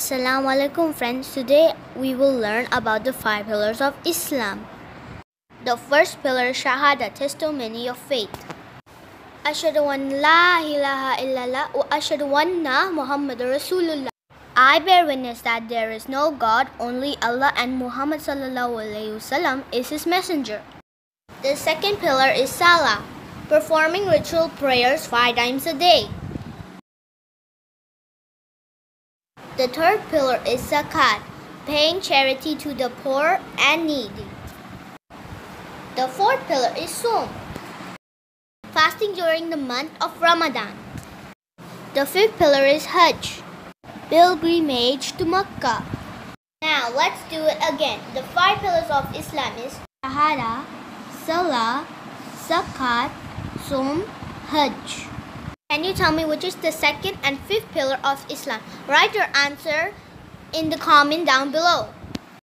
Assalamu alaikum friends, today we will learn about the 5 pillars of Islam. The first pillar, Shahada, testimony of faith. Ashhadu an la ilaha illallah wa ashhadu anna Muhammadur Rasulullah. I bear witness that there is no God, only Allah, and Muhammad sallallahu alaihi wasallam is his messenger. The second pillar is Salah, performing ritual prayers 5 times a day. The third pillar is Zakat, paying charity to the poor and needy. The fourth pillar is Sawm, fasting during the month of Ramadan. The fifth pillar is Hajj, pilgrimage to Mecca. Now let's do it again. The 5 pillars of Islam is Shahada, Salah, Zakat, Sawm, Hajj. Can you tell me which is the second and fifth pillar of Islam? Write your answer in the comment down below.